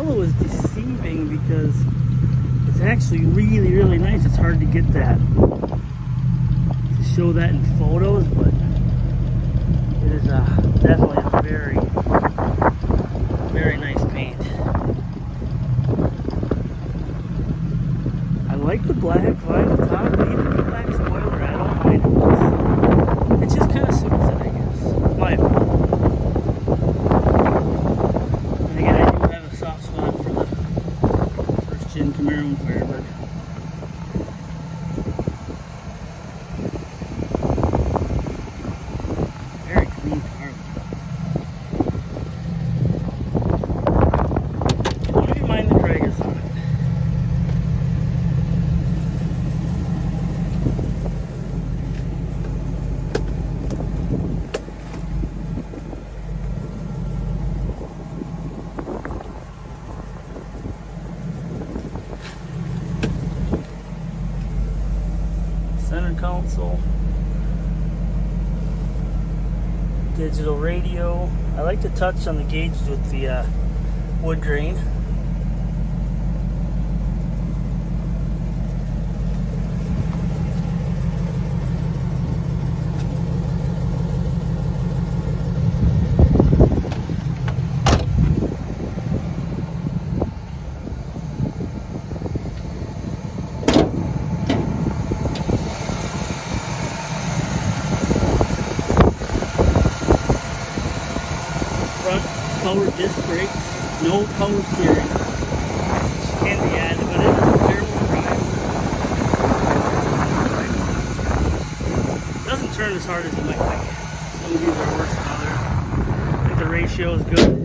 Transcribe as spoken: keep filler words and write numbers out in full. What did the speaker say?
yellow is deceiving because it's actually really, really nice. It's hard to get that, to show that in photos, but it is a, definitely a very, very nice paint. I like the black vinyl top, but even the black spoiler, I don't mind it. It just kind of suits it, I guess. My opinion. Camaro Firebird. Very clean car. Don't even mind the dragons on it. Center console, digital radio. I like to touch on the gauge with the uh, wood grain. Power disc brakes, no power steering, which can be added, but it is a terrible drive. It doesn't turn as hard as it might think. Some of these are worse than others. I think the ratio is good.